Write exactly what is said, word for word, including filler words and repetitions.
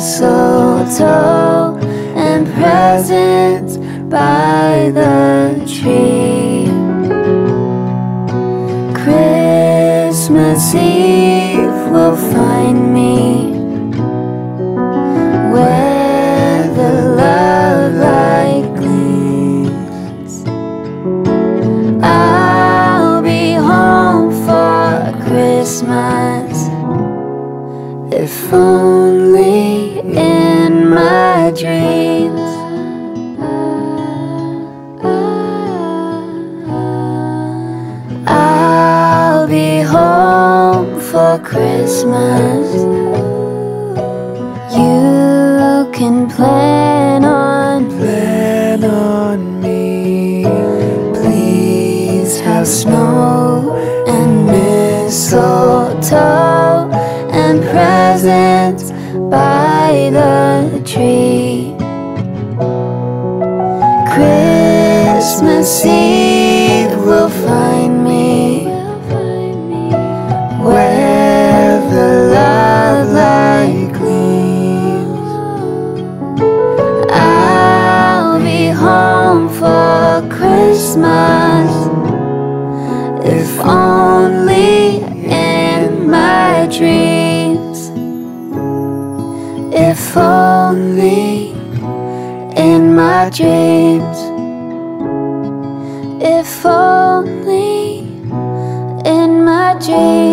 mistletoe and presents by the tree. Christmas Eve will find me where the love light gleams. I'll be home for Christmas, if only in my dreams. I'll be home for Christmas. You can plan on plan on me. Please have snow and mistletoe and presents by the tree. Christmas Eve will find me where the love light gleams. I'll be home for Christmas, if only in my dreams. If only in my dreams. If only in my dreams.